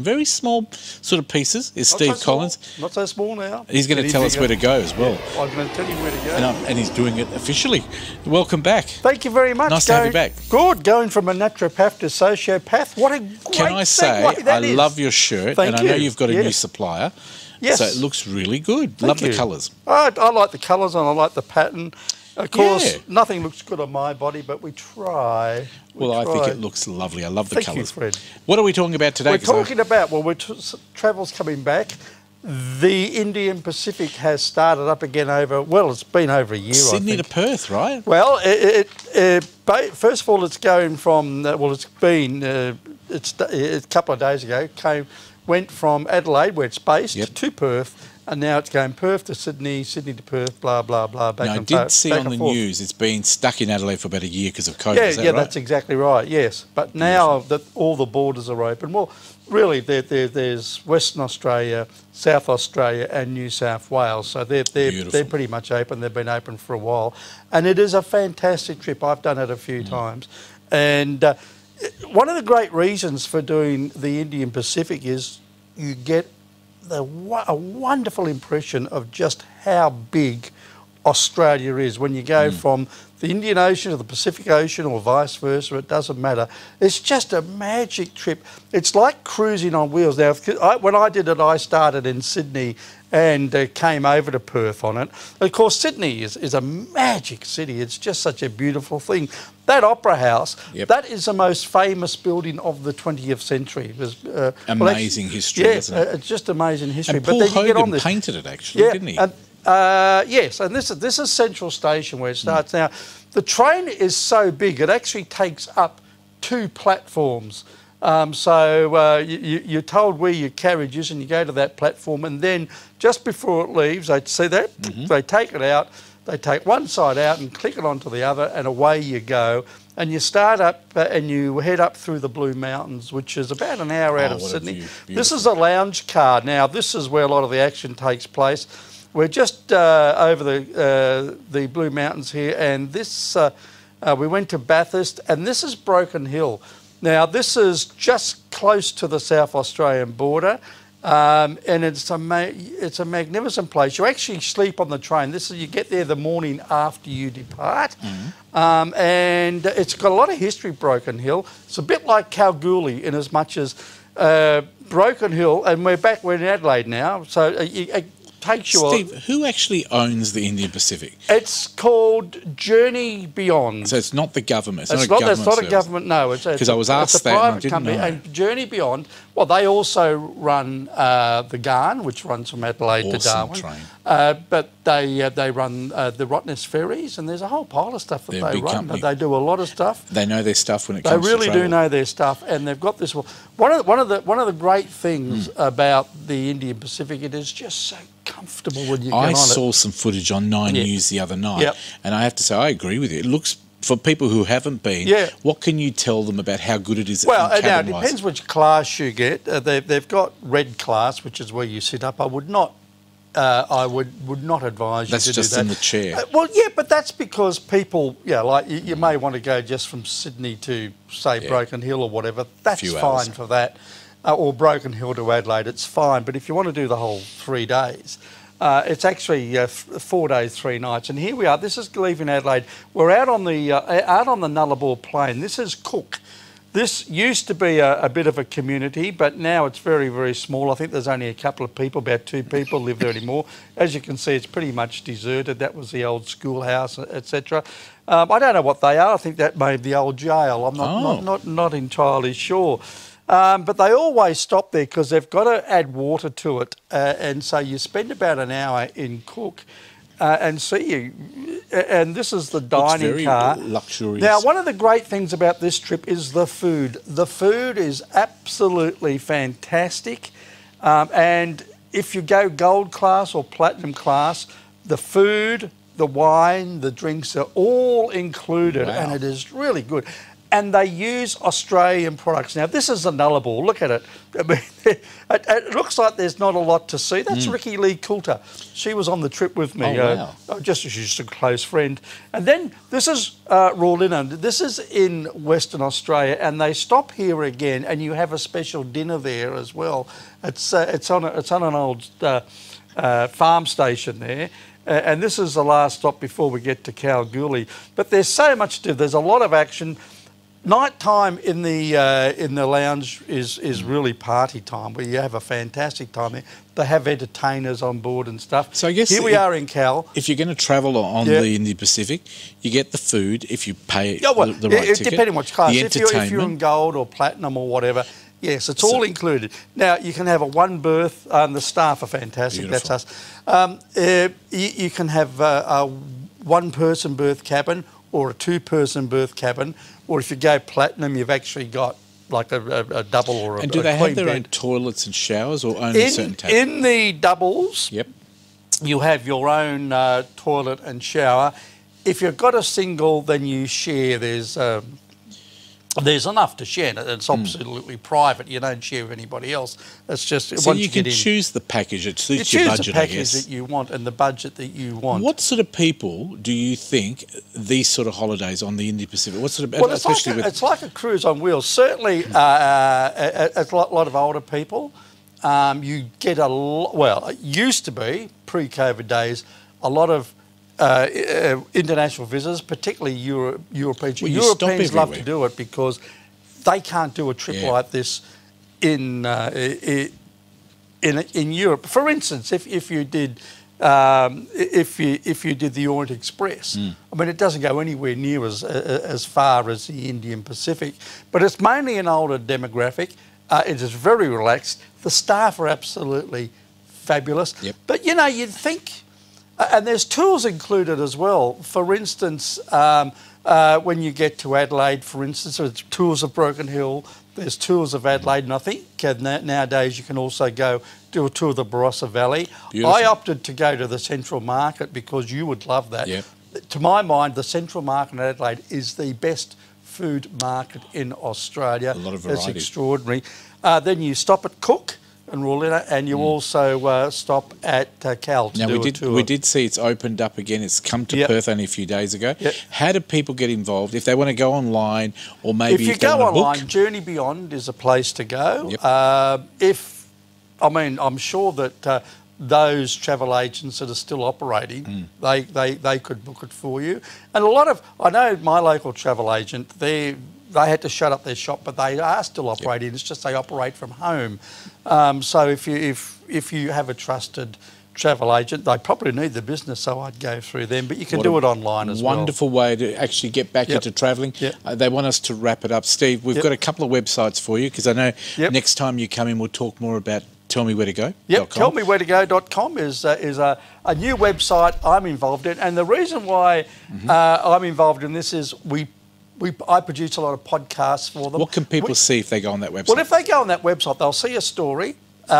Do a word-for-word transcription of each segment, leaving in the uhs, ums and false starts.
very small sort of pieces is Steve Collins. Not so small now. He's going to tell us where to go as well. I'm going to tell you where to go. And, I'm, and he's doing it officially. Welcome back. Thank you very much. Nice to have you back. Good. Going from a naturopath to sociopath. What a great Can I say, I love your shirt. And I know you've got a new supplier. Yes. So it looks really good. Love the colours. I, I like the colours and I like the pattern. Of course, yeah. nothing looks good on my body, but we try. We well, try. I think it looks lovely. I love the Thank colours. You, Fred. What are we talking about today? We're talking I... about, well, we're t travel's coming back. The Indian Pacific has started up again over, well, it's been over a year, Sydney I think. to Perth, right? Well, it, it, it, first of all, it's going from, well, it's been, uh, it's a couple of days ago, came, went from Adelaide, where it's based, yep. to Perth. And now it's going Perth to Sydney, Sydney to Perth, blah, blah, blah, back now, and forth. I did see on the forth. news it's been stuck in Adelaide for about a year because of COVID, yeah, is that Yeah, right? that's exactly right, yes. But now that all the borders are open, well, really there, there, there's Western Australia, South Australia and New South Wales. So they're, they're, they're pretty much open. They've been open for a while. And it is a fantastic trip. I've done it a few mm. times. And uh, one of the great reasons for doing the Indian Pacific is you get A, a wonderful impression of just how big Australia is. When you go mm. from the Indian Ocean to the Pacific Ocean or vice versa, it doesn't matter. It's just a magic trip. It's like cruising on wheels. Now, I, when I did it, I started in Sydney and uh, came over to Perth on it. Of course, Sydney is, is a magic city. It's just such a beautiful thing. That Opera House, yep. that is the most famous building of the twentieth century. It was, uh, amazing well, history, yeah, isn't it? Uh, it's just amazing history. And Paul but then Hogan you get on this. painted it, actually, yeah, didn't he? And, uh, yes, and this is, this is Central Station where it starts. Mm. Now, the train is so big, it actually takes up two platforms. Um, so uh, you, you're told where your carriage is and you go to that platform and then just before it leaves, they see that, mm-hmm. they take it out, they take one side out and click it onto the other and away you go. And you start up uh, and you head up through the Blue Mountains, which is about an hour out oh, of Sydney. This is a lounge car. Now, this is where a lot of the action takes place. We're just uh, over the, uh, the Blue Mountains here and this, uh, uh, we went to Bathurst and this is Broken Hill. Now, this is just close to the South Australian border, um, and it's a ma it's a magnificent place. You actually sleep on the train. This is you get there the morning after you depart, mm-hmm. um, and it's got a lot of history. Broken Hill. It's a bit like Kalgoorlie in as much as uh, Broken Hill, and we're back. We're in Adelaide now, so it, it takes you. Steve, on. who actually owns the Indian Pacific? It's called Journey Beyond. So it's not the government. It's, it's not, not a government. It's not a government. No, it's because I was asked it's a that private and I didn't company. Know. And Journey Beyond. Well, they also run uh, the Ghan, which runs from Adelaide awesome to Darwin. Train. Uh, but they uh, they run uh, the Rottnest ferries, and there's a whole pile of stuff that They're they run. Company. But they do a lot of stuff. They know their stuff when it they comes. They really to do know their stuff, and they've got this. One of the, one of the one of the great things mm. about the Indian Pacific, it is just so comfortable when you get I on it. I saw some footage on Nine yeah. News the other night, yep. and I have to say I agree with you. It looks, for people who haven't been, yeah. what can you tell them about how good it is? Well, now it depends which class you get. Uh, they, they've got red class, which is where you sit up. I would not, uh, I would would not advise you that's to do that. That's just in the chair. Uh, well, yeah, but that's because people, yeah, like you, you mm. may want to go just from Sydney to say yeah. Broken Hill or whatever. That's fine hours. for that. Uh, or Broken Hill to Adelaide, it's fine. But if you want to do the whole three days, uh, it's actually uh, four days, three nights. And here we are. This is leaving Adelaide. We're out on the uh, out on the Nullarbor Plain. This is Cook. This used to be a, a bit of a community, but now it's very, very small. I think there's only a couple of people, about two people live there anymore. As you can see, it's pretty much deserted. That was the old schoolhouse, et cetera. Um, I don't know what they are. I think that may be the old jail. I'm not, oh. not, not, not entirely sure. Um, but they always stop there because they've got to add water to it. Uh, and so you spend about an hour in Cook uh, and see you. And this is the dining Looks very car. luxurious. Now, one of the great things about this trip is the food. The food is absolutely fantastic. Um, and if you go gold class or platinum class, the food, the wine, the drinks are all included. Wow. And it is really good. and they use Australian products. Now, this is a Nullarbor. Look at it. I mean, it, it looks like there's not a lot to see. That's mm. Ricky Lee Coulter. She was on the trip with me. Oh, uh, wow. Just as she's a close friend. And then this is uh, Rawlinna. This is in Western Australia, and they stop here again, and you have a special dinner there as well. It's uh, it's on a, it's on an old uh, uh, farm station there. Uh, and this is the last stop before we get to Kalgoorlie. But there's so much to do. There's a lot of action. Nighttime in the uh, in the lounge is is really party time, where you have a fantastic time there. They have entertainers on board and stuff. So I guess here we if, are in Cal. If you're going to travel on yep. the Indian Pacific, you get the food if you pay oh, well, the, the right it, ticket. Depending on which class. If you're, if you're in gold or platinum or whatever. Yes, it's all so, included. Now, you can have a one berth, and um, the staff are fantastic, beautiful. That's us. Um, uh, you, you can have uh, a one-person berth cabin or a two-person berth cabin, or if you go platinum, you've actually got like a, a, a double or a And do a they have their bed. Own toilets and showers, or only in, certain tables? In the doubles, yep. you have your own uh, toilet and shower. If you've got a single, then you share. There's... Um, There's enough to share. It's absolutely mm. private. You don't share with anybody else. It's just so you, you can in, choose the package that suits you your budget. You choose the package I guess. that you want and the budget that you want. What sort of people do you think these sort of holidays on the Indian Pacific? What sort of well, it's, especially like a, with it's like a cruise on wheels. Certainly, mm. uh, a, a lot of older people. Um, you get a lot. Well, it used to be pre-COVID days. A lot of Uh, international visitors, particularly Euro Europeans. Well, Europeans love to do it because they can't do a trip yeah. like this in, uh, in in Europe. For instance, if if you did um, if you if you did the Orient Express, mm. I mean, it doesn't go anywhere near as as far as the Indian Pacific, but it's mainly an older demographic. Uh, it is very relaxed. The staff are absolutely fabulous. Yep. But you know, you'd think. And there's tours included as well. For instance, um, uh, when you get to Adelaide, for instance, it's tours of Broken Hill, there's tours of Adelaide, and I think nowadays you can also go do a tour of the Barossa Valley. Beautiful. I opted to go to the Central Market because you would love that. Yep. To my mind, the Central Market in Adelaide is the best food market in Australia. A lot of variety. It's extraordinary. Uh, then you stop at Cook. And Rawlinna, and you mm. also uh, stop at uh, Cal to now do we did, a tour. We did see it's opened up again. It's come to yep. Perth only a few days ago. Yep. How do people get involved if they want to go online or maybe if you if they go online? Book? Journey Beyond is a place to go. Yep. Uh, if I mean, I'm sure that uh, those travel agents that are still operating, mm. they, they they could book it for you. And a lot of I know my local travel agent they. They had to shut up their shop, but they are still operating. Yep. It's just they operate from home. Um, so if you if if you have a trusted travel agent, they probably need the business, so I'd go through them. But you can what do it online as well. Wonderful way to actually get back yep. into travelling. Yep. Uh, they want us to wrap it up. Steve, we've yep. got a couple of websites for you because I know yep. next time you come in we'll talk more about tell me where to go dot com. Yep, tell me where to go dot com is, uh, is a, a new website I'm involved in. And the reason why mm-hmm. uh, I'm involved in this is we We, I produce a lot of podcasts for them. What can people we, see if they go on that website? Well, if they go on that website, they'll see a story. Uh,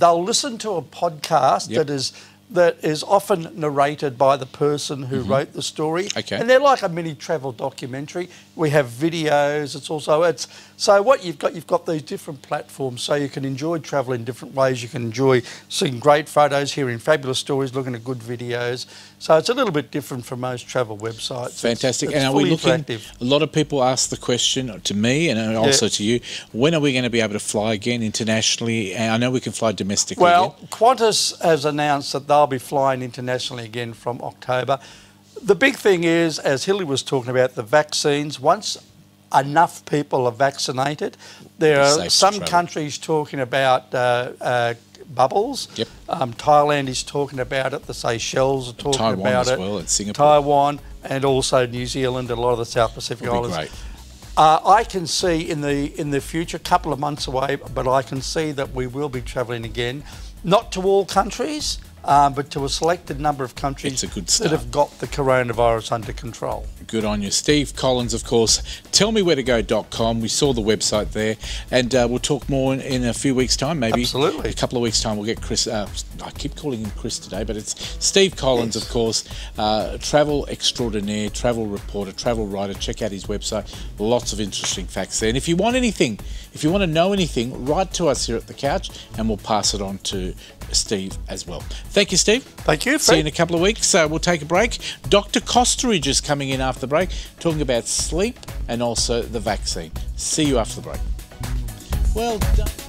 they'll listen to a podcast yep. that is that is often narrated by the person who mm-hmm. wrote the story. Okay. And they're like a mini travel documentary. We have videos. It's also it's so what you've got you've got these different platforms, so you can enjoy travel in different ways. You can enjoy seeing great photos, hearing fabulous stories, looking at good videos. So it's a little bit different from most travel websites. Fantastic. It's, it's and are we looking? Attractive. A lot of people ask the question to me and also yeah. to you. When are we going to be able to fly again internationally? And I know we can fly domestically. Well, again. Qantas has announced that they'll be flying internationally again from October. The big thing is, as Hilly was talking about, the vaccines. Once enough people are vaccinated, there it's are some countries talking about. Uh, uh, bubbles. Yep. Um, Thailand is talking about it. The Seychelles are talking Taiwan about it. Taiwan as well, and Singapore. Taiwan and also New Zealand and a lot of the South Pacific It'll Islands. Be great. Uh, I can see in the in the future, a couple of months away, but I can see that we will be travelling again. Not to all countries, um, but to a selected number of countries that have got the coronavirus under control. Good on you. Steve Collins, of course, tell me where to go dot com. We saw the website there, and uh, we'll talk more in, in a few weeks' time, maybe. Absolutely. A couple of weeks' time, we'll get Chris. Uh, I keep calling him Chris today, but it's Steve Collins, yes. of course, uh, travel extraordinaire, travel reporter, travel writer. Check out his website. Lots of interesting facts there. And if you want anything, if you want to know anything, write to us here at The Couch, and we'll pass it on to Steve as well. Thank you, Steve. Thank you. See you in a couple of weeks. Uh, we'll take a break. Doctor Costeridge is coming in after the break, talking about sleep and also the vaccine. See you after the break. Well done.